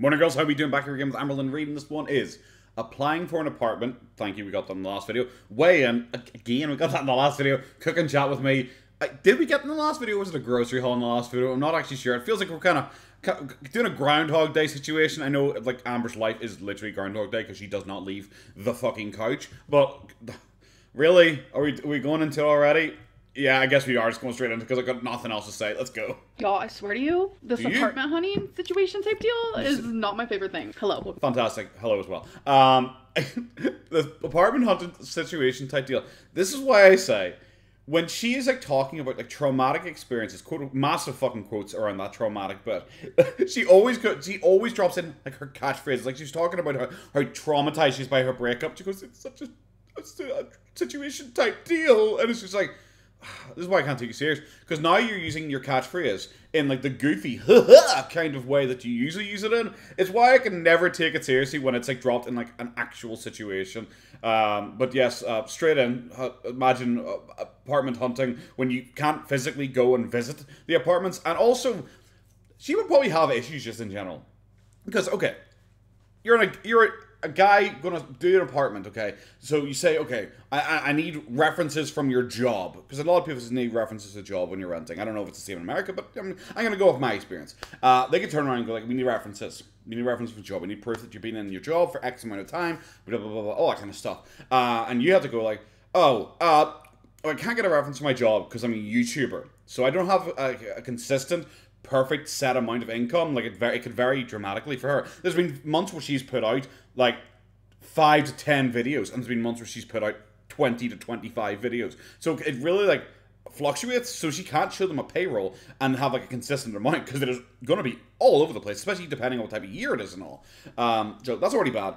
Morning girls, how are we doing? Back here again with Amberlynn Reid, and this one is applying for an apartment. Thank you, we got that in the last video. Weigh in, again, we got that in the last video. Cook and chat with me. Did we get in the last video? Was it a grocery haul in the last video? I'm not actually sure. It feels like we're kind of doing a Groundhog Day situation. I know, like, Amber's life is literally Groundhog Day because she does not leave the fucking couch. But, really? Are we going into it already? Yeah, I guess we are just going straight into it because I got nothing else to say. Let's go. Y'all, I swear to you, this apartment hunting situation type deal is not my favorite thing. Hello. Fantastic. Hello as well. The apartment hunting situation type deal. This is why I say, when she is like talking about like traumatic experiences, quote, massive fucking quotes around that traumatic bit, she always drops in like her catchphrases. Like she's talking about how traumatized she's by her breakup. She goes, it's such a situation type deal, and it's just like, this is why I can't take you serious, because now you're using your catchphrase in like the goofy kind of way that you usually use it in. It's why I can never take it seriously when it's like dropped in like an actual situation. But yes, straight in, imagine apartment hunting when you can't physically go and visit the apartments. And also, she would probably have issues just in general, because okay, you're a guy gonna do an apartment, okay? So you say, okay, I need references from your job, because a lot of people need references to a job when you're renting. I don't know if it's the same in America, but I'm gonna go off my experience. They could turn around and go like, we need references. We need references from your job. We need proof that you've been in your job for X amount of time, blah, blah, blah, blah, all that kind of stuff. And you have to go like, oh, I can't get a reference to my job because I'm a YouTuber. So I don't have a consistent, perfect set amount of income. Like it could vary dramatically for her. There's been months where she's put out like 5 to 10 videos, and there's been months where she's put out 20 to 25 videos. So it really like fluctuates. So she can't show them a payroll and have like a consistent amount, because it is going to be all over the place, especially depending on what type of year it is and all. So that's already bad.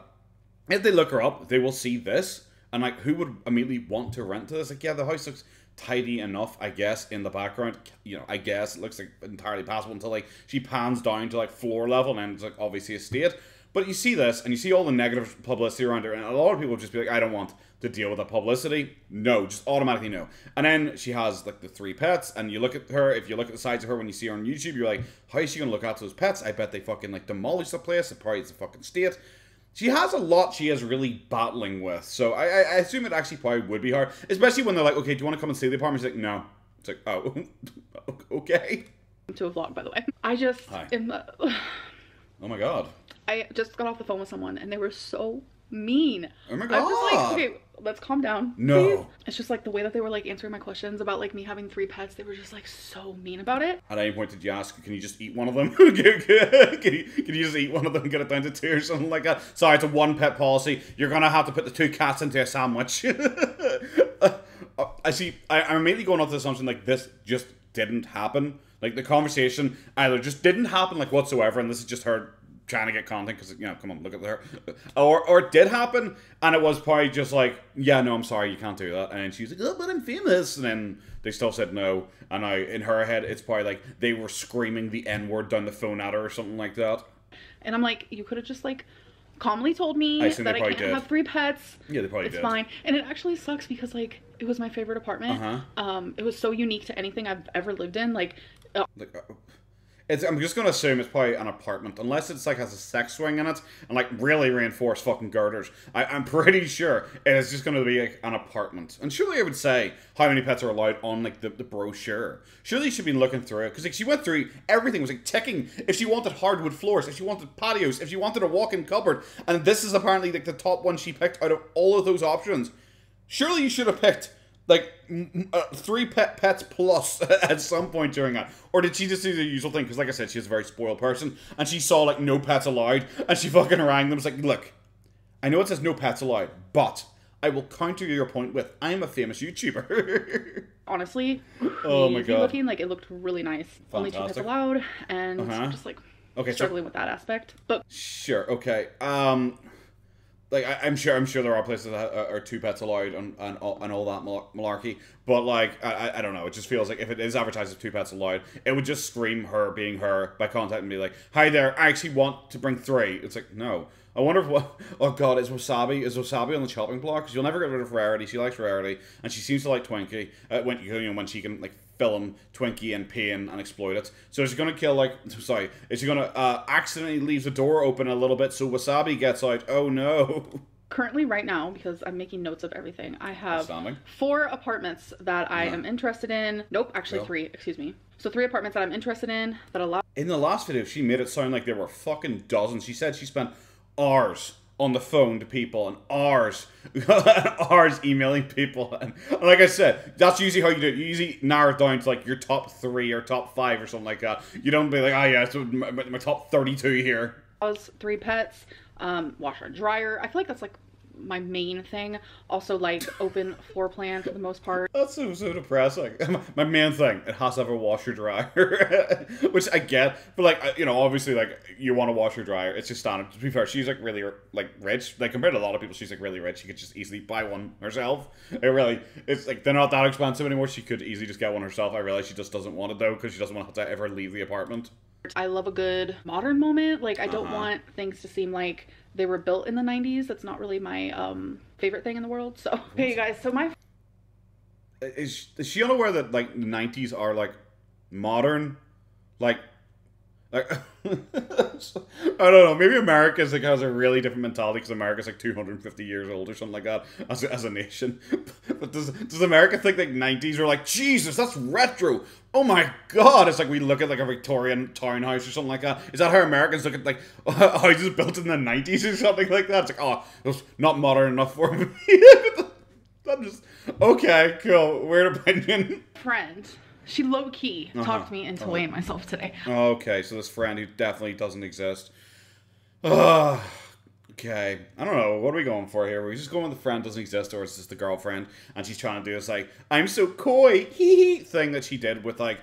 If they look her up, they will see this, and like, who would immediately want to rent to this? Like, yeah, the house looks tidy enough, I guess, in the background. You know, I guess it looks like entirely passable until like she pans down to like floor level, and it's like obviously a state. But you see this, and you see all the negative publicity around her, and a lot of people just be like, I don't want to deal with that publicity. No, just automatically no. And then she has like the 3 pets, and you look at her, if you look at the sides of her when you see her on YouTube, you're like, how is she gonna look after those pets? I bet they fucking like demolish the place. It probably is a fucking state. She has a lot she is really battling with, so I assume it actually probably would be hard, especially when they're like, okay, do you want to come and see the apartment? She's like, no. It's like, oh, okay. To a vlog, by the way. I just, oh my God. I just got off the phone with someone, and they were so mean. Oh my God. I was just like, okay, let's calm down. No. Please. It's just like the way that they were like answering my questions about like me having 3 pets, they were just like so mean about it. At any point did you ask, can you just eat one of them? can you just eat one of them and get it down to 2 or something like that? Sorry, it's a 1 pet policy. You're gonna have to put the 2 cats into a sandwich. I see, I'm immediately going off the assumption like this just didn't happen. Like the conversation either just didn't happen like whatsoever, and this is just her trying to get content because, you know, come on, look at her. Or it did happen, and it was probably just like, yeah, no, I'm sorry, you can't do that. And she's like, oh, but I'm famous. And then they still said no. And now in her head, it's probably like they were screaming the N-word down the phone at her or something like that. And I'm like, you could have just like calmly told me that I can't have 3 pets. Yeah, they probably did. It's fine. And it actually sucks because like it was my favorite apartment. It was so unique to anything I've ever lived in. I'm just going to assume it's probably an apartment, unless it's like has a sex swing in it and like really reinforced fucking girders. I'm pretty sure it's just going to be like an apartment. And surely I would say how many pets are allowed on like the brochure. Surely she'd been looking through it, because like she went through everything. It was like ticking if she wanted hardwood floors, if she wanted patios, if she wanted a walk-in cupboard. And this is apparently like the top one she picked out of all of those options. Surely you should have picked like 3 pets plus at some point during that. Or did she just do the usual thing? Because like I said, she's a very spoiled person, and she saw like no pets allowed, and she fucking rang them. It's like, look, I know it says no pets allowed, but I will counter your point with, I'm a famous YouTuber. Honestly, oh my God, looking, like it looked really nice. Fantastic. Only 2 pets allowed, and I'm just like struggling with that aspect. But sure, okay. Like I'm sure there are places that are 2 pets allowed and all that malarkey, but like I don't know. It just feels like if it is advertised as 2 pets allowed, it would just scream her being her by contacting me like, "Hi there, I actually want to bring 3." It's like, no. I wonder if what? Oh God, is Wasabi on the chopping block? Because you'll never get rid of Rarity. She likes Rarity, and she seems to like Twinkie when she can like film Twinkie in pain and exploit it. So she's gonna kill, like, sorry, she's gonna accidentally leave the door open a little bit so Wasabi gets out. Oh no. Currently, right now, because I'm making notes of everything, I have four apartments that I am interested in. Nope, actually three, excuse me. So three apartments that I'm interested in that allow... In the last video, she made it sound like there were fucking dozens. She said she spent hours on the phone to people and hours, hours emailing people. And like I said, that's usually how you do it. You usually narrow it down to like your top three or top five or something like that. You don't be like, oh yeah, so my top 32 here. Three pets, washer and dryer. I feel like that's like my main thing. Also, like, open floor plan for the most part. That's so depressing. My main thing, it has to have a washer dryer, which I get, but like, you know, obviously, like, you want a washer dryer. It's just standard. To be fair, she's like really like rich. Like compared to a lot of people, she's like really rich. She could just easily buy one herself. It really, it's like they're not that expensive anymore. She could easily just get one herself. I realize she just doesn't want it though, because she doesn't want to ever leave the apartment. I love a good modern moment. Like, I don't want things to seem like they were built in the 90s. That's not really my favorite thing in the world. So, hey guys, so my... Is she unaware that, like, the 90s are, like, modern? Like I don't know. Maybe America's like has a really different mentality because America's like 250 years old or something like that as a nation. But does America think like 90s are like, Jesus, that's retro? Oh my God! It's like we look at like a Victorian townhouse or something like that. Is that how Americans look at like houses built in the 90s or something like that? It's like, oh, it's not modern enough for me. I'm just okay, cool. Weird opinion. Friend. She low-key talked me into weighing myself today. Okay, so this friend who definitely doesn't exist. Okay, I don't know. What are we going for here? Are we just going with the friend doesn't exist, or is this the girlfriend? And she's trying to do this, like, I'm so coy, hee-hee, thing that she did with, like,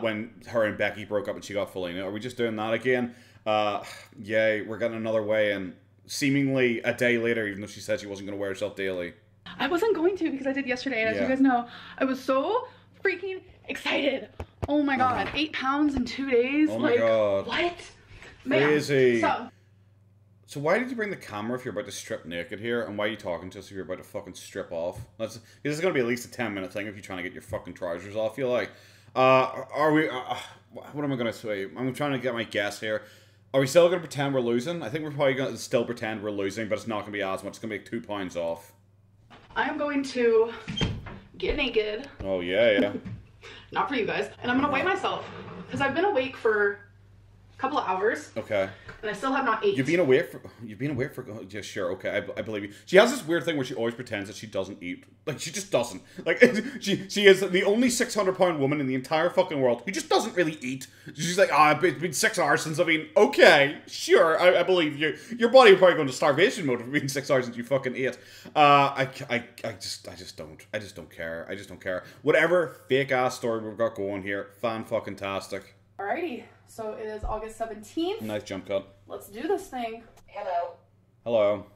when her and Becky broke up and she got Felina. Are we just doing that again? Yay, we're getting another way in. Seemingly a day later, even though she said she wasn't going to wear herself daily. I wasn't going to, because I did yesterday, and as you guys know, I was so freaking... excited. Oh my God. 8 pounds in 2 days. Oh my God. What? Man. Crazy. So why did you bring the camera if you're about to strip naked here? And why are you talking to us if you're about to fucking strip off? This is going to be at least a 10-minute thing if you're trying to get your fucking trousers off. You're like, are we, what am I going to say? I'm trying to get my guess here. Are we still going to pretend we're losing? I think we're probably going to still pretend we're losing, but it's not going to be as much. It's going to be 2 pounds off. I'm going to get naked. Oh, yeah, yeah. Not for you guys. And I'm going to weigh myself. Because I've been awake for a couple of hours. Okay. And I still have not ate. You've been awake for... Yeah, sure. Okay. I believe you. She has this weird thing where she always pretends that she doesn't eat. Like, she just doesn't. Like, she is the only 600-pound woman in the entire fucking world who just doesn't really eat. She's like, ah, it's been 6 hours since I've eaten. Okay. Sure. I believe you. Your body would probably go into starvation mode if it's been 6 hours since you fucking ate. I just don't care. I just don't care. Whatever fake-ass story we've got going here, fan-fucking-tastic. Alrighty, so it is August 17th. Nice jump cut. Let's do this thing. Hello. Hello.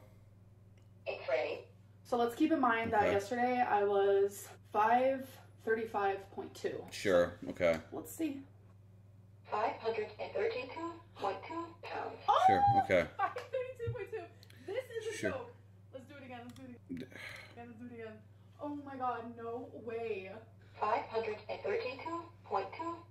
It's Rarity. So let's keep in mind that yesterday I was 535.2. Sure, okay. Let's see. 532.2 pounds. Oh, sure, okay. 532.2. This is a joke. Let's do it again, let's do it again. Let's do it again. Oh my God, no way. 532.2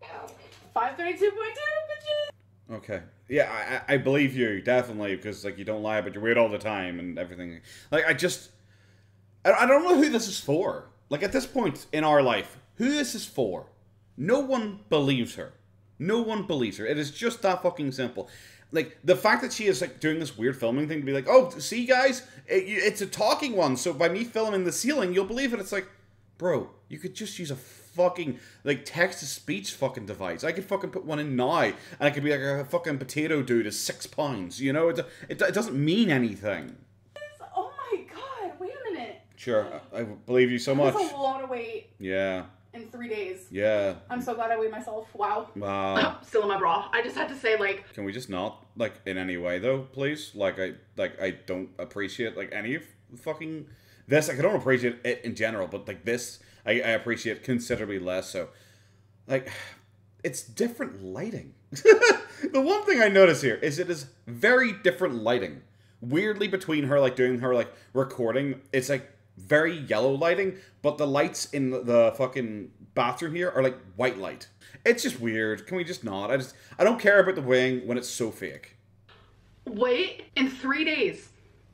pounds. 532.2, bitches! Okay. Yeah, I believe you, definitely, because, like, you don't lie, but you're weird all the time and everything. Like, I don't know who this is for. Like, at this point in our life, who this is for? No one believes her. No one believes her. It is just that fucking simple. Like, the fact that she is, like, doing this weird filming thing to be like, oh, see, guys? It's a talking one, so by me filming the ceiling, you'll believe it. It's like, bro, you could just use a fucking, like, text-to-speech fucking device. I could fucking put one in now, and I could be like a fucking potato dude is 6 pounds, you know? It doesn't mean anything. Oh my God, wait a minute. Sure, I believe you so much. That's a lot of weight. Yeah. In 3 days. Yeah. I'm so glad I weighed myself. Wow. Wow. Still in my bra. I just had to say, like... Can we just not, like, in any way, though, please? Like I don't appreciate, like, any of fucking... This, like, I don't appreciate it in general, but, like, this... I appreciate considerably less, so, like, it's different lighting. The one thing I notice here is it is very different lighting. Weirdly, between her, like, doing her, like, recording, it's, like, very yellow lighting, but the lights in the fucking bathroom here are like white light. It's just weird. Can we just not? I don't care about the wing when it's so fake. Wait, in 3 days,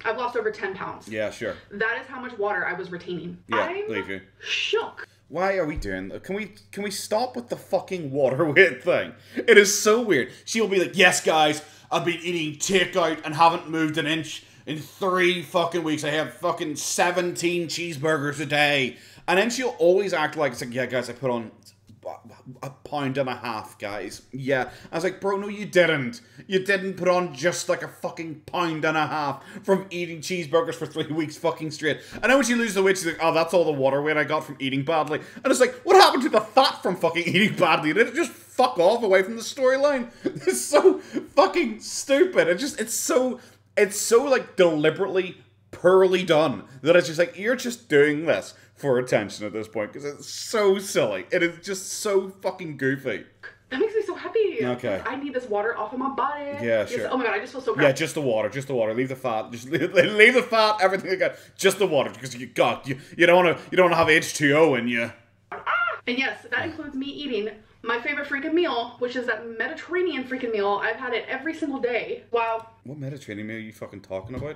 I've lost over 10 pounds. Yeah, sure. That is how much water I was retaining. Yeah, I'm shook. Why are we doing that? Can we stop with the fucking water weight thing? It is so weird. She'll be like, yes, guys, I've been eating takeout and haven't moved an inch in 3 fucking weeks. I have fucking 17 cheeseburgers a day. And then she'll always act like, it's like, yeah, guys, I put on a pound and a half, guys. Yeah. I was like, bro, no, you didn't. You didn't put on just like a fucking pound and a half from eating cheeseburgers for 3 weeks fucking straight. And then when she loses the weight, she's like, oh, that's all the water weight I got from eating badly. And it's like, what happened to the fat from fucking eating badly? Did it just fuck off away from the storyline? It's so fucking stupid. It's so like deliberately poorly done that it's just like, you're just doing this for attention at this point, because it's so silly. It is just so fucking goofy. That makes me so happy. Okay. I need this water off of my body. Yeah, sure. Yes. Oh my god, I just feel so good. Yeah, just the water, just the water. Leave the fat. Just leave the fat, everything like that. Just the water, because you got you don't wanna have H2O in you. Ah! And yes, that includes me eating my favorite freaking meal, which is that Mediterranean freaking meal. I've had it every single day. Wow. What Mediterranean meal are you fucking talking about?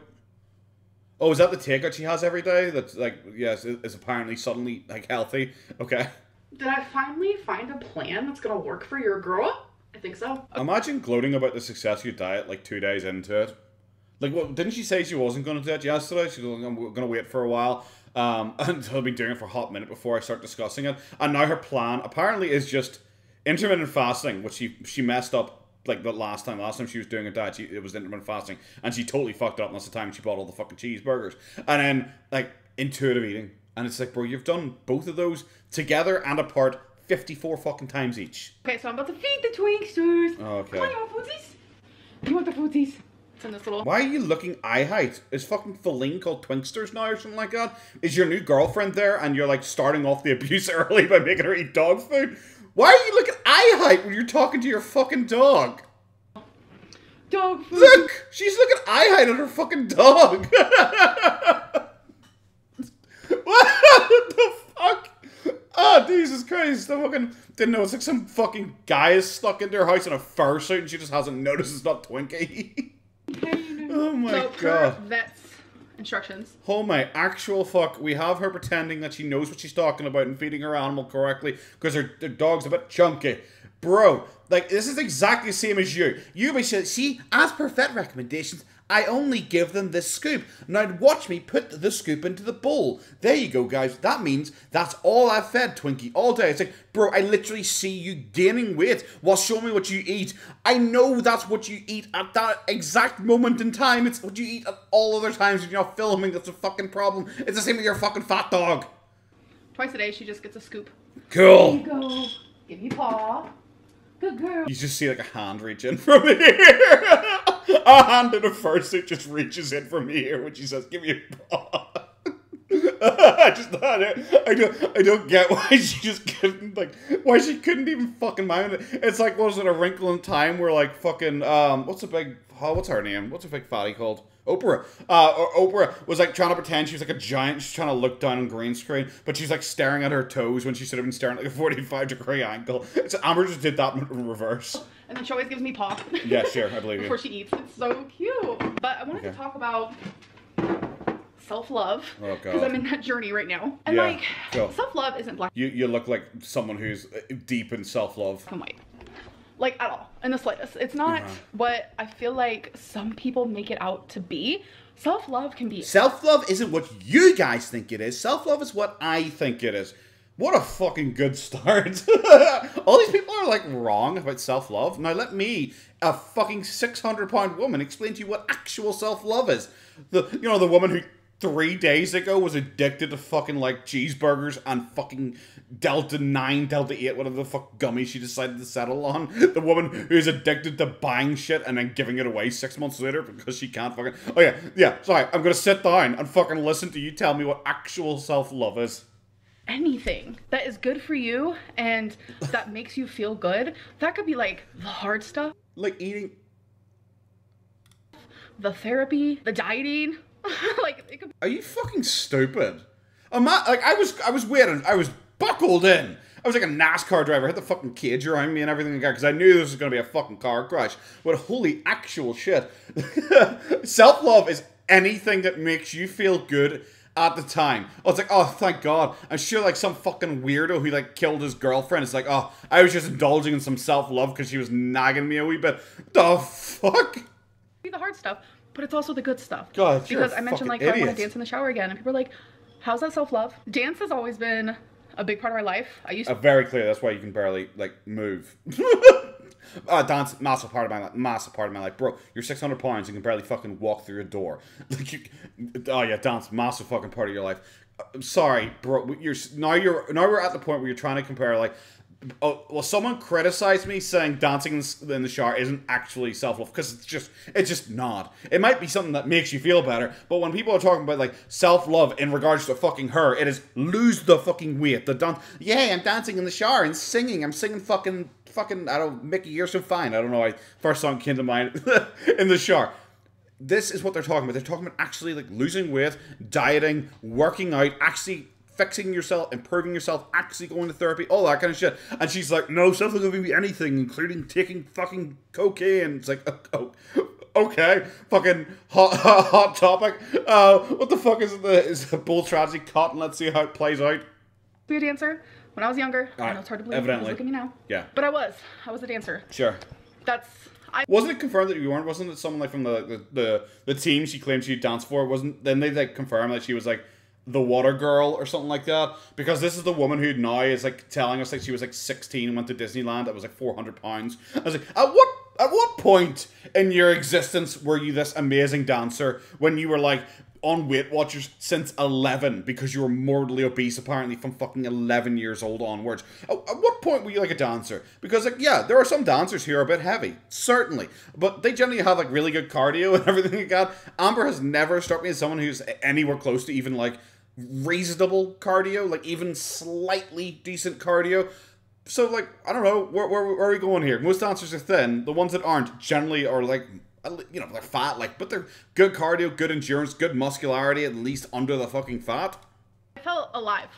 Oh, is that the takeout she has every day? That's like, yes, it's apparently suddenly like healthy. Okay. Did I finally find a plan that's gonna work for your girl? I think so. Imagine gloating about the success of your diet like 2 days into it. Like, what? Didn't she say she wasn't gonna do it yesterday? She was like, I'm gonna wait for a while. And I'll be doing it for a hot minute before I start discussing it. And now her plan apparently is just intermittent fasting, which she messed up. Like, the last time she was doing a diet, it was intermittent fasting. And she totally fucked up, and that's the time she bought all the fucking cheeseburgers. And then, like, intuitive eating. And it's like, bro, you've done both of those together and apart 54 fucking times each. Okay, so I'm about to feed the Twinksters. Okay. Come on, you want foodsies? You want the foodsies? It's in this little... Why are you looking eye height? Is fucking Felina called Twinksters now or something like that? Is your new girlfriend there and you're, like, starting off the abuse early by making her eat dog food? Why are you looking eye height when you're talking to your fucking dog? Dog food. Look! She's looking eye height at her fucking dog! What the fuck? Oh, Jesus Christ. I fucking didn't know. It's like some fucking guy is stuck in their house in a fursuit and she just hasn't noticed it's not Twinkie. Oh my god. That's instructions. Oh my actual fuck, we have her pretending that she knows what she's talking about and feeding her animal correctly because her dog's a bit chunky. Bro, like, this is exactly the same as you. You be saying, see, as per vet recommendations, I only give them this scoop. Now watch me put the scoop into the bowl. There you go, guys. That means that's all I've fed Twinkie all day. It's like, bro, I literally see you gaining weight while showing me what you eat. I know that's what you eat at that exact moment in time. It's what you eat at all other times when you're not filming. That's a fucking problem. It's the same with your fucking fat dog. Twice a day, she just gets a scoop. Cool. There you go. Give me paw. Good girl. You just see like a hand reach in from here. A hand in a fursuit just reaches in from here when she says, give me a paw. I don't get why she just couldn't, like, why she couldn't even fucking mind it. It's like, what was it, A Wrinkle in Time, where like fucking, what's her name? What's a big fatty called? Oprah. Oprah was like trying to pretend she was like a giant. She's trying to look down on green screen, but she's like staring at her toes when she should have been staring at like a 45-degree angle. So Amber just did that in reverse. And then she always gives me paw. Yeah, sure, I believe you. Before she eats. It's so cute. But I wanted to talk about self-love. Oh, God. Because I'm in that journey right now. And yeah, like, self-love isn't black. You look like someone who's deep in self-love. I'm white. Like, at all, in the slightest. It's not what I feel like some people make it out to be. Self-love can be... Self-love isn't what you guys think it is. Self-love is what I think it is. What a fucking good start. All these people are, like, wrong about self-love. Now let me, a fucking 600-pound woman, explain to you what actual self-love is. The woman who 3 days ago was addicted to fucking, like, cheeseburgers and fucking Delta 9, Delta 8, whatever the fuck gummy she decided to settle on. The woman who's addicted to buying shit and then giving it away 6 months later because she can't fucking... Oh, yeah, sorry, I'm gonna sit down and fucking listen to you tell me what actual self-love is. Anything that is good for you and that makes you feel good, that could be, like, the hard stuff. Like eating... The therapy, the dieting... like, it could be... Are you fucking stupid? Like, I was waiting. I was buckled in. I was like a NASCAR driver. I had the fucking cage around me and everything like that because I knew this was going to be a fucking car crash. But holy actual shit. Self-love is anything that makes you feel good at the time. I was like, oh, thank God. I'm sure like some fucking weirdo who like killed his girlfriend is like, oh, I was just indulging in some self-love because she was nagging me a wee bit. The fuck? The hard stuff, but it's also the good stuff. God, because I mentioned like, oh, I want to dance in the shower again. And people are like, how's that self-love? Dance has always been a big part of my life. I used to very clear. That's why you can barely like move. Dance, massive part of my life. Massive part of my life, bro. You're 600 pounds. You can barely fucking walk through a door. Like, you, oh yeah, dance, massive fucking part of your life. I'm sorry, bro. Now we're at the point where you're trying to compare like, oh, well, someone criticized me saying dancing in the shower isn't actually self-love because it's just not. It might be something that makes you feel better, but when people are talking about like self-love in regards to fucking her, it is lose the fucking weight. The dance, yeah, I'm dancing in the shower and singing. I'm singing fucking. I don't, Mickey, you're so fine. I don't know. I first song came to mind in the shower. This is what they're talking about. They're talking about actually like losing weight, dieting, working out, actually fixing yourself, improving yourself, actually going to therapy, all that kind of shit. And she's like, no, self-love can be anything, including taking fucking cocaine. It's like, oh, okay, fucking hot topic. What the fuck is the bull tragedy cotton? Let's see how it plays out. Be a dancer when I was younger. I know it's hard to believe. Evidently. Look at me now. Yeah. But I was a dancer. Sure. That's... Wasn't it confirmed that you weren't? Wasn't it someone like from the team she claimed she danced for? Wasn't... Then they like confirmed that she was like the water girl or something like that, because this is the woman who now is like telling us like she was like 16 and went to Disneyland. That was like 400 pounds. I was like, at what point in your existence were you this amazing dancer when you were like on Weight Watchers since 11 because you were morbidly obese apparently from fucking 11 years old onwards? At what point were you like a dancer? Because like, yeah, there are some dancers who are a bit heavy, certainly, but they generally have like really good cardio and everything like that. Amber has never struck me as someone who's anywhere close to even like reasonable cardio, like even slightly decent cardio. So like, I don't know, where are we going here? Most dancers are thin. The ones that aren't generally are like, you know, they're fat, like, but they're good cardio, good endurance, good muscularity, at least under the fucking fat. I felt alive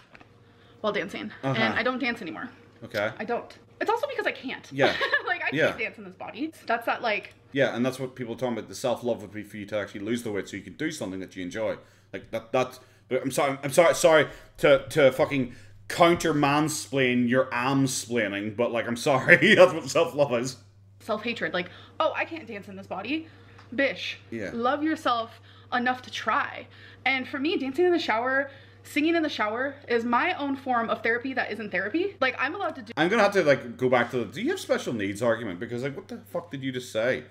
while dancing, and I don't dance anymore. Okay. I don't. It's also because I can't. Yeah. Like, I can't dance in this body. That's that, like... Yeah, and that's what people are talking about. The self-love would be for you to actually lose the weight so you can do something that you enjoy. Like, that's... I'm sorry to fucking counter mansplain your am-splaining, but like, I'm sorry, that's what self-love is. Self-hatred, like, oh, I can't dance in this body. Bish. Yeah. Love yourself enough to try. And for me, dancing in the shower, singing in the shower is my own form of therapy that isn't therapy. Like, I'm allowed to do... I'm gonna have to, like, go back to the do you have special needs argument? Because, like, what the fuck did you just say?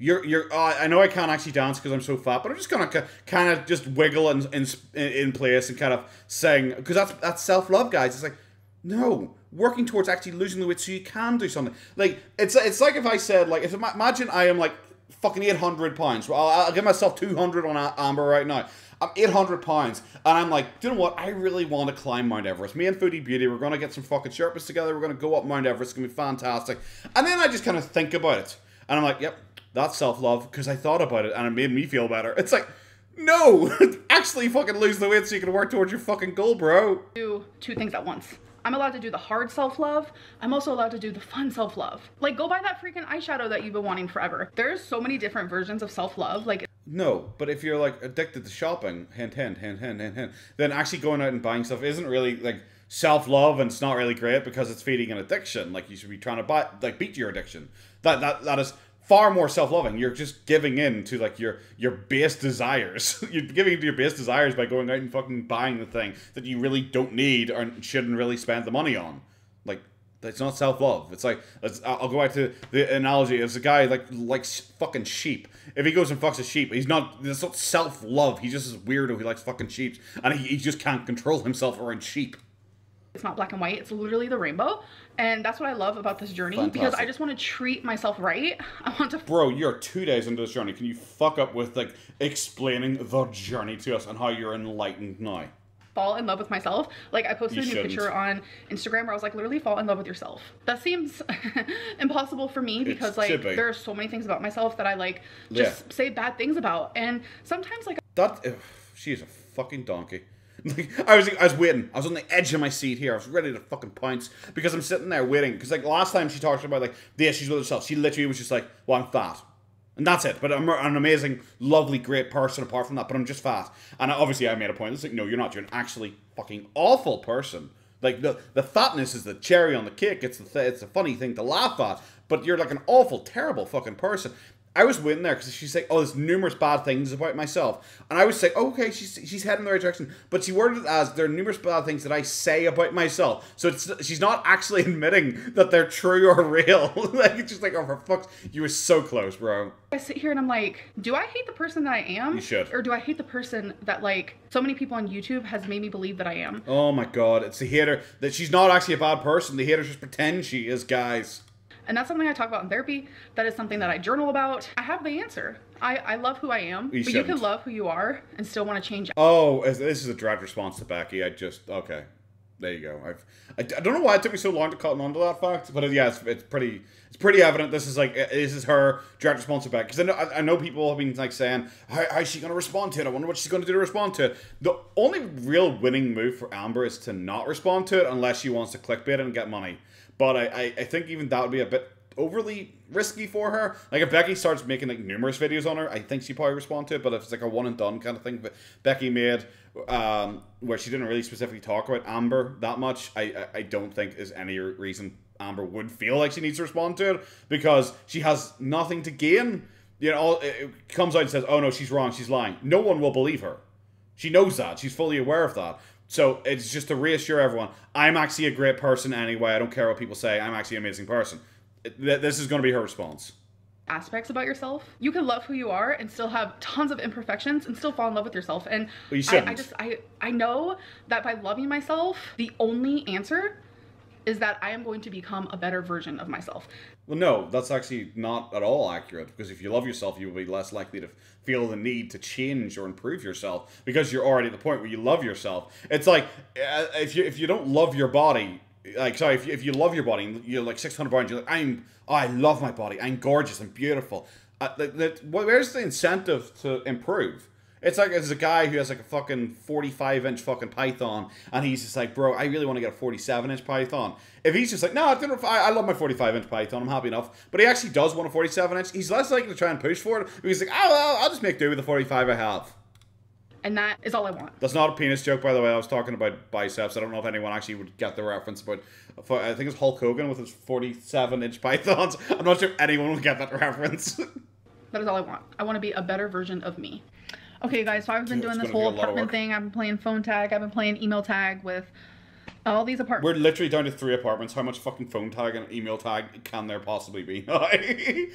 I know I can't actually dance because I'm so fat, but I'm just gonna kind of just wiggle in place and kind of sing. Because that's self-love, guys. It's like, no, working towards actually losing the weight so you can do something. Like, it's like if I said, like, imagine I am, like, fucking 800 pounds. Well, I'll give myself 200 on Amber right now. I'm 800 pounds, and I'm like, do you know what? I really want to climb Mount Everest. Me and Foodie Beauty, we're going to get some fucking Sherpas together. We're going to go up Mount Everest. It's going to be fantastic. And then I just kind of think about it. And I'm like, yep, that's self-love because I thought about it, and it made me feel better. It's like, no, actually fucking lose the weight so you can work towards your fucking goal, bro. Do two things at once. I'm allowed to do the hard self-love. I'm also allowed to do the fun self-love. Like, go buy that freaking eyeshadow that you've been wanting forever. There's so many different versions of self-love. Like, no, but if you're, like, addicted to shopping, hint, then actually going out and buying stuff isn't really, like, self-love, and it's not really great because it's feeding an addiction. Like, you should be trying to buy, like, beat your addiction. That is far more self-loving. You're just giving in to, like, your base desires. You're giving in to your base desires by going out and fucking buying the thing that you really don't need or shouldn't really spend the money on. Like, it's not self-love. It's like, I'll go back to the analogy. It's a guy, like, likes fucking sheep. If he goes and fucks a sheep, it's not self-love. He's just this weirdo who likes fucking sheep. And he just can't control himself around sheep. It's not black and white. It's literally the rainbow. And that's what I love about this journey. Fantastic. Because I just want to treat myself right. I want to... Bro, you're 2 days into this journey. Can you fuck up with, like, explaining the journey to us and how you're enlightened now? Fall in love with myself. Like, I posted a new picture on Instagram where I was like, literally fall in love with yourself. That seems impossible for me because, it's like, chippy. There are so many things about myself that I, like, just say bad things about. And sometimes, like... That... She is a fucking donkey. Like, I was waiting. I was on the edge of my seat here. I was ready to fucking pounce because I'm sitting there waiting. Because like last time she talked about like the issues with herself, she literally was just like, "Well, I'm fat." And that's it. But I'm an amazing, lovely, great person apart from that. But I'm just fat. And obviously I made a point. It's like, no, you're not. You're an actually fucking awful person. Like, the fatness is the cherry on the cake. It's a funny thing to laugh at. But you're like an awful, terrible fucking person. I was waiting there because she's like, oh, there's numerous bad things about myself. And I was like, oh, okay, she's heading in the right direction. But she worded it as, there are numerous bad things that I say about myself. So she's not actually admitting that they're true or real. Like, it's just like, oh, for fuck's sake, you were so close, bro. I sit here and I'm like, do I hate the person that I am? You should. Or do I hate the person that, like, so many people on YouTube has made me believe that I am? Oh, my God. It's the hater. That she's not actually a bad person. The haters just pretend she is, guys. And that's something I talk about in therapy. That is something that I journal about. I have the answer. I love who I am. You but shouldn't. You can love who you are and still want to change. Oh, this is a direct response to Becky. Okay. There you go. I don't know why it took me so long to cotton on to that fact. But yeah, it's pretty evident. This is her direct response to Becky. Because I know people have been like saying, how's she going to respond to it? I wonder what she's going to do to respond to it. The only real winning move for Amber is to not respond to it unless she wants to clickbait and get money. But I think even that would be a bit overly risky for her. Like, if Becky starts making, like, numerous videos on her, I think she'd probably respond to it. But if it's, like, a one-and-done kind of thing that Becky made, where she didn't really specifically talk about Amber that much, I don't think is any reason Amber would feel like she needs to respond to it. Because she has nothing to gain. You know, it comes out and says, oh, no, she's wrong, she's lying. No one will believe her. She knows that. She's fully aware of that. So it's just to reassure everyone, I'm actually a great person anyway. I don't care what people say. I'm actually an amazing person. This is going to be her response. Aspects about yourself. You can love who you are and still have tons of imperfections and still fall in love with yourself. And well, you shouldn't. I know that by loving myself, the only answer is that I am going to become a better version of myself. Well, no, that's actually not at all accurate, because if you love yourself, you will be less likely to feel the need to change or improve yourself, because you're already at the point where you love yourself. It's like, if you don't love your body, like, sorry, if you love your body, and you're like 600 pounds, you're like, I love my body, I'm gorgeous, I'm beautiful. Where's the incentive to improve? It's like, there's a guy who has like a fucking 45-inch fucking python, and he's just like, bro, I really want to get a 47-inch python. If he's just like, no, I love my 45-inch python, I'm happy enough, but he actually does want a 47-inch, he's less likely to try and push for it, because he's like, oh, well, I'll just make do with the 45 I have. And that is all I want. That's not a penis joke, by the way. I was talking about biceps. I don't know if anyone actually would get the reference, but I think it's Hulk Hogan with his 47-inch pythons. I'm not sure anyone will get that reference. That is all I want. I want to be a better version of me. Okay, guys, so I've been doing this whole apartment thing. I've been playing phone tag. I've been playing email tag with all these apartments. We're literally down to 3 apartments. How much fucking phone tag and email tag can there possibly be? I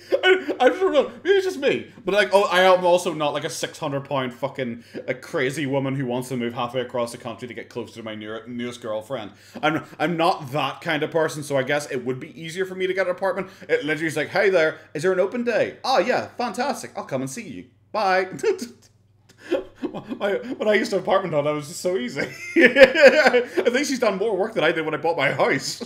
don't know. Maybe it's just me. But, like, oh, I am also not, like, a 600-pound fucking crazy woman who wants to move halfway across the country to get closer to my newest girlfriend. I'm not that kind of person, so I guess it would be easier for me to get an apartment. It literally is like, hey there, is there an open day? Oh, yeah, fantastic. I'll come and see you. Bye. When I used to apartment hunt, it was just so easy. I think she's done more work than I did when I bought my house.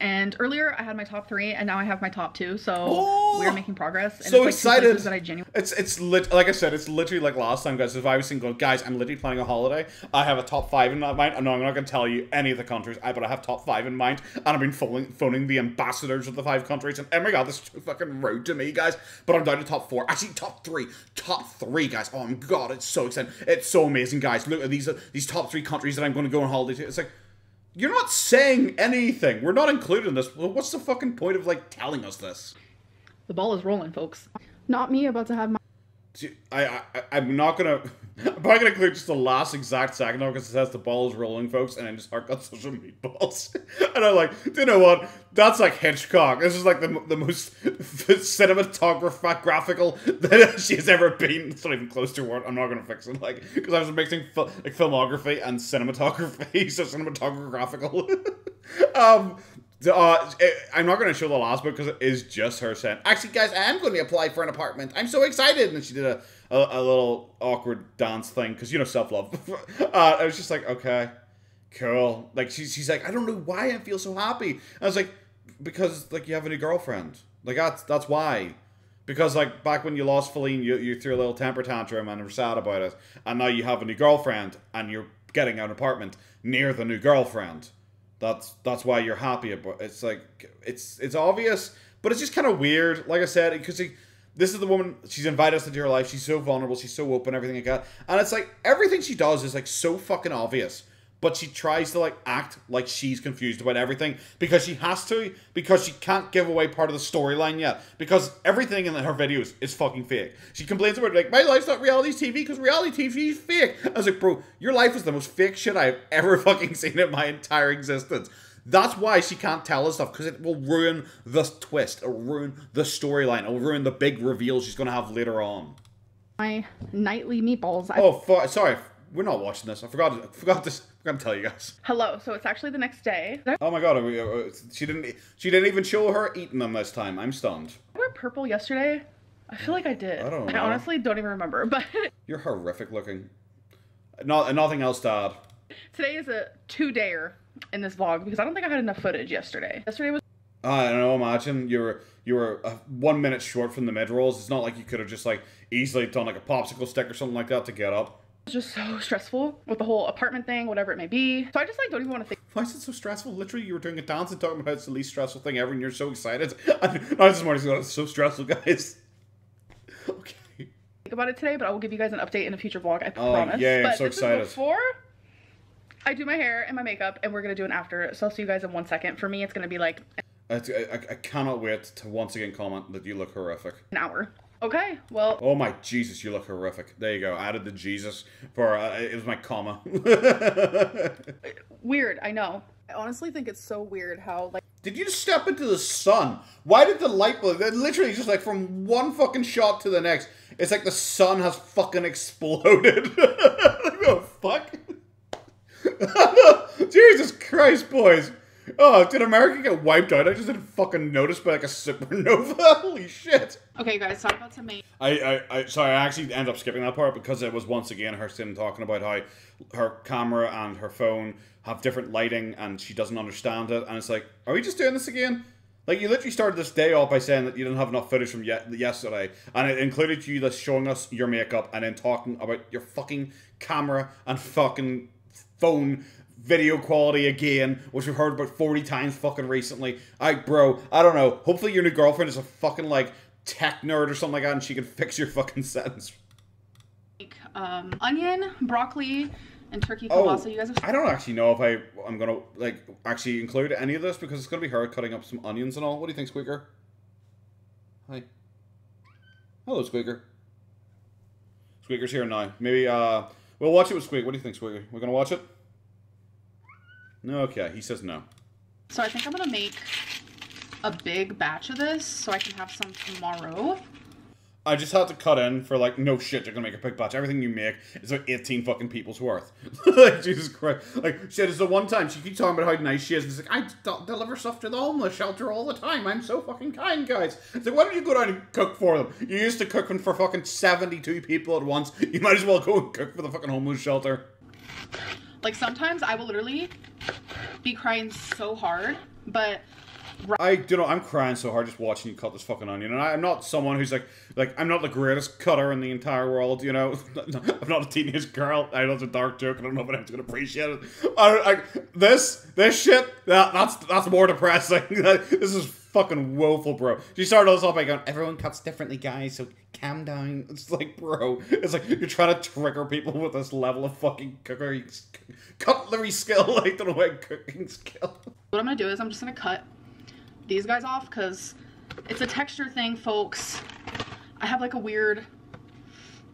And earlier I had my top 3, and now I have my top 2. So we're making progress. And so it's like excited! That I it's lit. Like I said, it's literally like last time, guys. If I was single, guys, I'm literally planning a holiday. I have a top 5 in my mind. I'm not going to tell you any of the countries, but I have top 5 in mind, and I've been phoning the ambassadors of the 5 countries. And oh my god, this is too fucking rude to me, guys. But I'm down to top 4, actually top 3, guys. Oh my god, it's so exciting! It's so amazing, guys. Look at these top 3 countries that I'm going to go on holiday to. It's like, you're not saying anything. We're not included in this. What's the fucking point of, like, telling us this? The ball is rolling, folks. Not me about to have my... I'm not gonna... I'm probably gonna include just the last exact second now, because it says the ball is rolling, folks, and I just got such a meatballs. And I'm like, do you know what? That's like Hitchcock. This is like the most cinematographical that she's ever been. It's not even close to her. I'm not gonna fix it, like, because I was mixing like filmography and cinematography, so cinematographical. I'm not going to show the last book because it is just her saying, actually, guys, I am going to apply for an apartment. I'm so excited. And then she did a little awkward dance thing because, you know, self-love. I was just like, okay, cool. Like, she's like, I don't know why I feel so happy. And I was like, because, like, you have a new girlfriend. Like, that's why. Because, like, back when you lost Felina, you threw a little temper tantrum and were sad about it. And now you have a new girlfriend and you're getting an apartment near the new girlfriend. That's why you're happy about it. It's like, it's obvious, but it's just kind of weird. Like I said, because this is the woman, she's invited us into her life. She's so vulnerable. She's so open, everything like that. And it's like, everything she does is like so fucking obvious. But she tries to like act like she's confused about everything because she has to, because she can't give away part of the storyline yet, because everything in her videos is fucking fake. She complains about it, like, my life's not reality TV because reality TV is fake. I was like, bro, your life is the most fake shit I've ever fucking seen in my entire existence. That's why she can't tell us stuff, because it will ruin the twist, it will ruin the storyline, it will ruin the big reveal she's gonna have later on. My nightly meatballs. Oh, sorry. We're not watching this. I forgot this. I'm gonna tell you guys. Hello. So it's actually the next day. Oh my god! She didn't even show her eating them this time. I'm stunned. I wore purple yesterday. I feel like I did. I don't know. I honestly don't even remember. But you're horrific looking. Nothing else to add. Today is a two-dayer in this vlog because I don't think I had enough footage yesterday. Yesterday was. I don't know. Imagine you were 1 minute short from the mid rolls. It's not like you could have just like easily done like a popsicle stick or something like that to get up. It's just so stressful with the whole apartment thing, whatever it may be. So I just like don't even want to think. Why is it so stressful? Literally, you were doing a dance and talking about it's the least stressful thing ever, and you're so excited. I was this morning going, it's so stressful, guys. Okay. Think about it today, but I will give you guys an update in a future vlog. I promise. Yeah, I'm so excited. But before I do my hair and my makeup, and we're gonna do an after. So I'll see you guys in 1 second. For me, it's gonna be like. I cannot wait to once again comment that you look horrific. An hour. Okay, well. Oh my Jesus, you look horrific. There you go. I added the Jesus for, it was my comma. Weird, I know. I honestly think it's so weird how, like. Did you just step into the sun? Why did the light bulb, literally just like from one fucking shot to the next, it's like the sun has fucking exploded. Oh, fuck. Jesus Christ, boys. Oh, did America get wiped out? I just didn't fucking notice by like a supernova. Holy shit. Okay, guys, talk about some main. Sorry, I actually ended up skipping that part because it was once again her sitting talking about how her camera and her phone have different lighting and she doesn't understand it. And it's like, are we just doing this again? Like, you literally started this day off by saying that you didn't have enough footage from yesterday. And it included you just showing us your makeup and then talking about your fucking camera and fucking phone video quality again, which we've heard about 40 times fucking recently. Bro, I don't know. Hopefully your new girlfriend is a fucking, like, tech nerd or something like that, and she can fix your fucking sentence. Onion, broccoli, and turkey kielbasa. You guys have. I don't actually know if I'm gonna, like, actually include any of this, because it's gonna be her cutting up some onions and all. What do you think, Squeaker? Hi. Hello, Squeaker. Squeaker's here now. Maybe, we'll watch it with Squeak. What do you think, Squeaker? We're gonna watch it? Okay, he says no. So I think I'm gonna make a big batch of this so I can have some tomorrow. I just had to cut in for like, no shit, you're gonna make a big batch. Everything you make is like 18 fucking people's worth. Like, Jesus Christ. Like, shit, it's the one time she keeps talking about how nice she is, and it's like, I deliver stuff to the homeless shelter all the time. I'm so fucking kind, guys. It's like, why don't you go down and cook for them? You used to cook for fucking 72 people at once. You might as well go and cook for the fucking homeless shelter. Like, sometimes I will literally be crying so hard, but I do know I'm crying so hard just watching you cut this fucking onion. And I'm not someone who's like I'm not the greatest cutter in the entire world, you know. I'm not a teenage girl. I know it's a dark joke. I don't know if anyone's gonna appreciate it. This shit that's more depressing. This is fucking woeful, bro. She started us off by going, everyone cuts differently, guys, so calm down. It's like, bro, it's like you're trying to trigger people with this level of fucking cutlery skill. I don't know what cooking skill. What I'm gonna do is I'm just gonna cut these guys off because it's a texture thing, folks. I have like a weird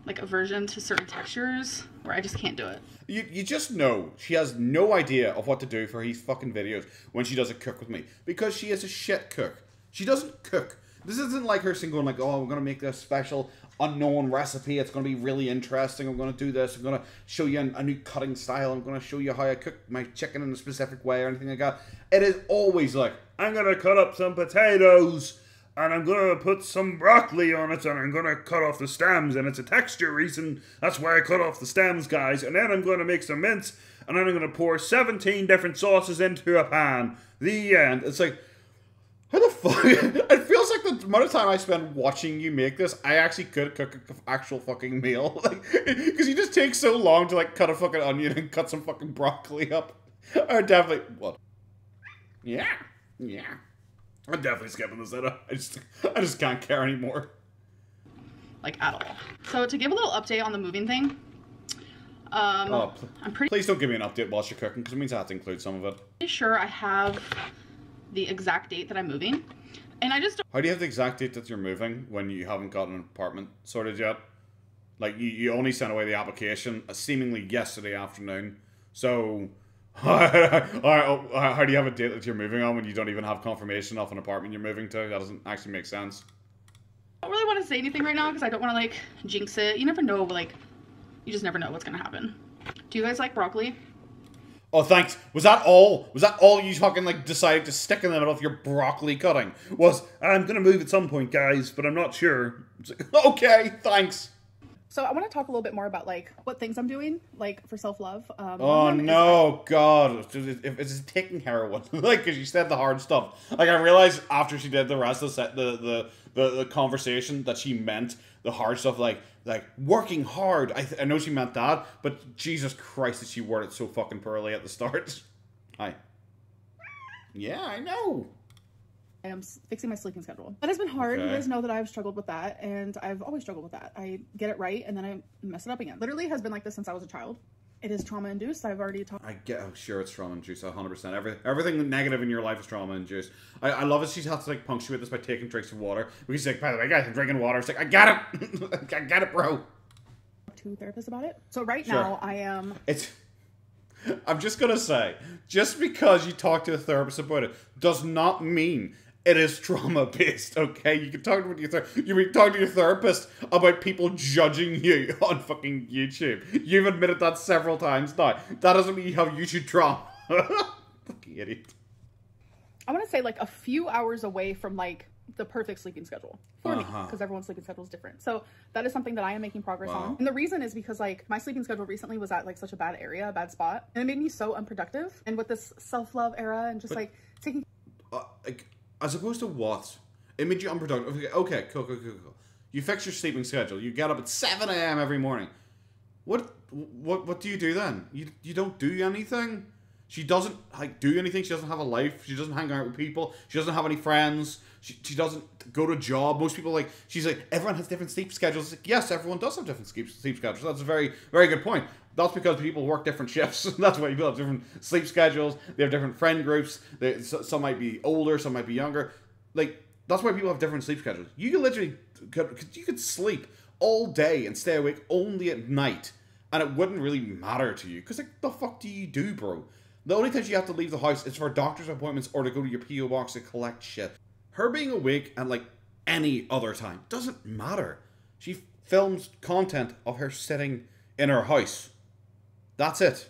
like aversion to certain textures where I just can't do it. You just know she has no idea of what to do for these fucking videos when she does a cook with me, because she is a shit cook. She doesn't cook. This isn't like her single and like, oh, I'm gonna make this special unknown recipe. It's gonna be really interesting. I'm gonna do this. I'm gonna show you a new cutting style. I'm gonna show you how I cook my chicken in a specific way or anything like that. It is always like, I'm gonna cut up some potatoes and I'm gonna put some broccoli on it and I'm gonna cut off the stems, and it's a texture reason. That's why I cut off the stems, guys. And then I'm gonna make some mince and then I'm gonna pour 17 different sauces into a pan. The end. It's like, how the fuck? It feels like the amount of time I spend watching you make this, I actually could cook an actual fucking meal. Like, because you just take so long to, like, cut a fucking onion and cut some fucking broccoli up. I definitely... What? Yeah. Yeah. I'm definitely skipping this up. I just can't care anymore. Like, at all. So, to give a little update on the moving thing... oh, please don't give me an update whilst you're cooking, because it means I have to include some of it. Pretty sure I have the exact date that I'm moving. And I just don't... How do you have the exact date that you're moving when you haven't got an apartment sorted yet? Like, you only sent away the application seemingly yesterday afternoon. So, how do you have a date that you're moving on when you don't even have confirmation of an apartment you're moving to? That doesn't actually make sense. I don't really want to say anything right now because I don't want to, like, jinx it. You never know, like... You just never know what's gonna happen. Do you guys like broccoli? Oh, thanks. Was that all? Was that all you fucking, like, decided to stick in the middle of your broccoli cutting? Was, I'm gonna move at some point, guys, but I'm not sure. Like, okay, thanks. So I want to talk a little bit more about, like, what things I'm doing, like, for self-love. Oh, no, God. It's just taking heroin. Like, because she said the hard stuff. Like, I realized after she did the rest of the conversation that she meant the hard stuff, like working hard. I know she meant that, but Jesus Christ, did she word it so fucking poorly at the start. Hi. Yeah, I know. I am fixing my sleeping schedule. That has been hard. Okay. You guys know that I've struggled with that, and I've always struggled with that. I get it right, and then I mess it up again. Literally has been like this since I was a child. It is trauma-induced. I've already talked... I get... Oh, sure, it's trauma-induced, 100%. Everything negative in your life is trauma-induced. I love that she's had to, like, punctuate this by taking drinks of water. Because she's like, by the way, guys, I'm drinking water. It's like, I got it! I got it, bro! To therapists about it. So right now, I am... It's... I'm just gonna say, just because you talk to a therapist about it does not mean... It is trauma-based, okay? You can talk to your therapist about people judging you on fucking YouTube. You've admitted that several times now. That doesn't mean you have YouTube trauma. Fucking idiot. I want to say, like, a few hours away from, like, the perfect sleeping schedule for me, because everyone's sleeping schedule is different. So that is something that I am making progress on. And the reason is because, like, my sleeping schedule recently was at, like, such a bad area, a bad spot. And it made me so unproductive. And with this self-love era and just, like, taking... As opposed to what? It made you unproductive. Okay, cool. You fix your sleeping schedule. You get up at 7 AM every morning. What do you do then? You don't do anything? She doesn't, like, do anything. She doesn't have a life. She doesn't hang out with people. She doesn't have any friends. She doesn't go to a job. Most people, like, she's like, everyone has different sleep schedules. Like, yes, everyone does have different sleep schedules. That's a very, very good point. That's because people work different shifts. That's why people have different sleep schedules. They have different friend groups. Some might be older, some might be younger. Like, that's why people have different sleep schedules. You could literally, you could sleep all day and stay awake only at night. And it wouldn't really matter to you. Because, like, the fuck do you do, bro? The only time you have to leave the house is for doctor's appointments or to go to your P.O. box to collect shit. Her being awake at, like, any other time doesn't matter. She films content of her sitting in her house. That's it.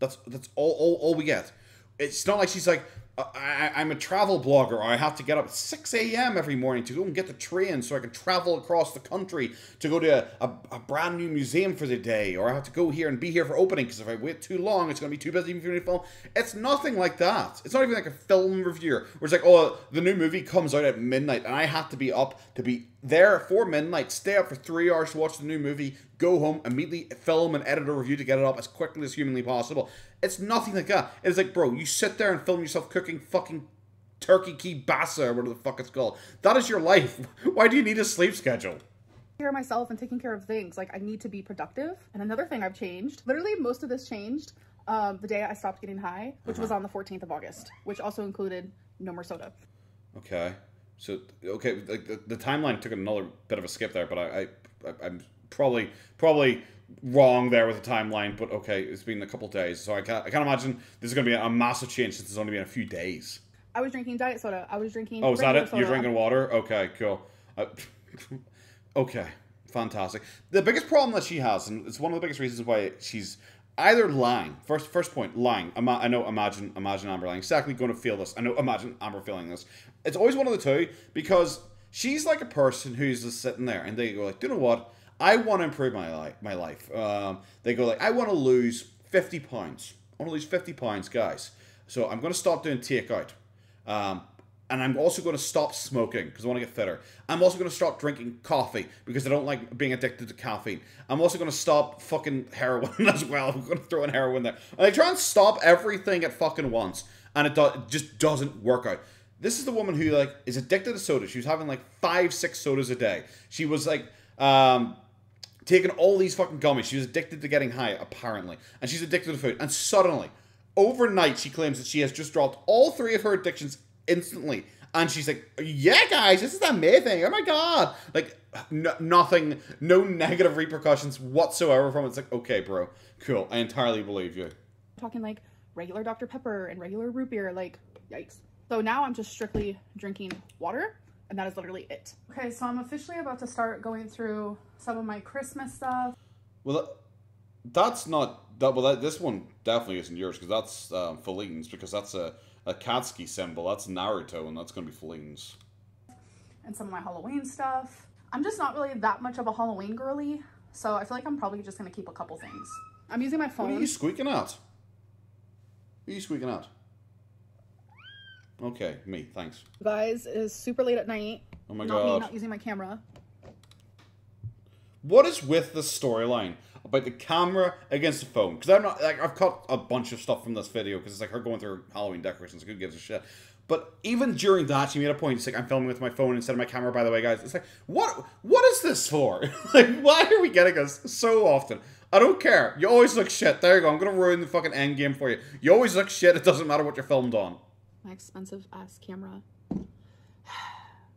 That's all we get. It's not like she's like, I'm a travel blogger, or I have to get up at 6 AM every morning to go and get the train so I can travel across the country to go to a brand new museum for the day, or I have to go here and be here for opening because if I wait too long, it's going to be too busy for me to film. It's nothing like that. It's not even like a film reviewer where it's like, oh, the new movie comes out at midnight and I have to be up to be there for midnight, stay up for 3 hours to watch the new movie, go home, immediately film and edit a review to get it up as quickly as humanly possible. It's nothing like that. It's like, bro, you sit there and film yourself cooking fucking turkey kielbasa or whatever the fuck it's called. That is your life. Why do you need a sleep schedule? Taking care of myself and taking care of things. Like, I need to be productive. And another thing I've changed, literally most of this changed the day I stopped getting high, which was on the 14th of August, which also included no more soda. Okay. So, okay, the timeline took another bit of a skip there, but I'm probably wrong there with the timeline, but okay, it's been a couple days, so I can't imagine this is going to be a massive change since it's only been a few days. I was drinking diet soda. I was drinking... Oh, is that it? Soda. You're drinking water? Okay, cool. Okay, fantastic. The biggest problem that she has, and it's one of the biggest reasons why she's... Either lying, first point, lying. I know, imagine Amber lying. Secondly, going to feel this. I know, imagine Amber feeling this. It's always one of the two, because she's like a person who's just sitting there, and they go like, do you know what? I want to improve my life. They go like, I want to lose 50 pounds. I want to lose 50 pounds, guys. So I'm going to stop doing takeout. and I'm also going to stop smoking because I want to get fitter. I'm also going to stop drinking coffee because I don't like being addicted to caffeine. I'm also going to stop fucking heroin as well. I'm going to throw in heroin there. And I try and stop everything at fucking once, and it just doesn't work out. This is the woman who like is addicted to soda. She was having like 5, 6 sodas a day. She was like taking all these fucking gummies. She was addicted to getting high apparently, and she's addicted to food. And suddenly, overnight, she claims that she has just dropped all 3 of her addictions instantly. And she's like, yeah, guys, this is amazing. Oh, my God. Like, nothing, no negative repercussions whatsoever from it. It's like, okay, bro, cool. I entirely believe you. Talking like regular Dr. Pepper and regular root beer, like, yikes. So now I'm just strictly drinking water, and that is literally it. Okay, so I'm officially about to start going through some of my Christmas stuff. Well, that's not, this one definitely isn't yours, because that's Felina's, because that's a Katsuki symbol. That's Naruto, and that's going to be Felina's. And some of my Halloween stuff. I'm just not really that much of a Halloween girly, so I feel like I'm probably just going to keep a couple things. I'm using my phone. What are you squeaking at? What are you squeaking at? Okay, me, thanks. Guys, it is super late at night. Oh my God. Not me, not using my camera. What is with this storyline about the camera against the phone? Because I'm not, like, I've cut a bunch of stuff from this video because it's like her going through Halloween decorations. Who gives a shit? But even during that, she made a point. It's like, I'm filming with my phone instead of my camera, by the way, guys. It's like, what is this for? Like, why are we getting this so often? I don't care. You always look shit. There you go. I'm going to ruin the fucking end game for you. You always look shit. It doesn't matter what you're filmed on. My expensive ass camera.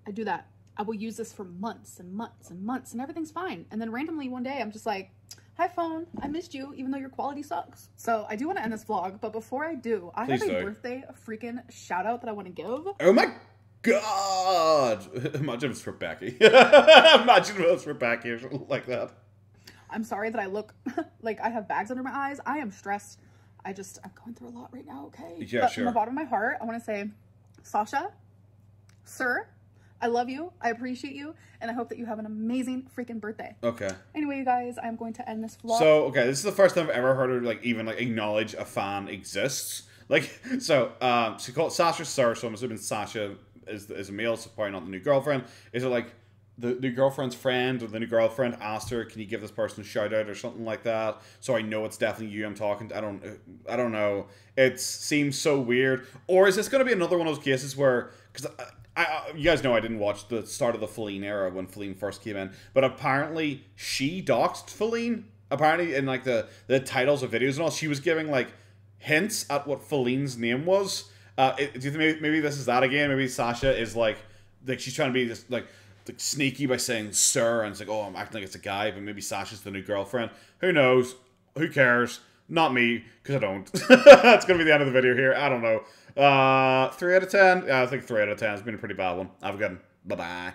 I do that. I will use this for months and months and months, and everything's fine. And then randomly one day, I'm just like, hi phone, I missed you, even though your quality sucks. So I do want to end this vlog, but before I do, I have a birthday freaking shout out that I want to give. Oh my God. Imagine it's for Becky. Imagine it was for Becky or something like that. I'm sorry that I look like I have bags under my eyes. I am stressed. I'm going through a lot right now, okay? Yeah, but sure. From the bottom of my heart, I want to say, Sasha, sir, I love you, I appreciate you, and I hope that you have an amazing freaking birthday. Okay. Anyway, you guys, I'm going to end this vlog. So, okay, this is the first time I've ever heard her, like, even, like, acknowledge a fan exists. Like, so, she called Sasha sir, so I'm assuming Sasha is a male, so probably not the new girlfriend. Is it, like, the new girlfriend's friend or the new girlfriend asked her, can you give this person a shout out or something like that? So I know it's definitely you I'm talking to. I don't know. It seems so weird. Or is this going to be another one of those cases where, because you guys know I didn't watch the start of the Felina era when Felina first came in, but apparently she doxed Felina. Apparently in like the titles of videos and all, she was giving like hints at what Felina's name was. Do you think maybe this is that again? Maybe Sasha is like she's trying to be just like sneaky by saying sir, and it's like, oh, I'm acting like it's a guy, but maybe Sasha's the new girlfriend. Who knows? Who cares? Not me, because I don't. That's going to be the end of the video here. I don't know. 3 out of 10? Yeah, I think 3 out of 10 has been a pretty bad one. Have a good one. Bye-bye.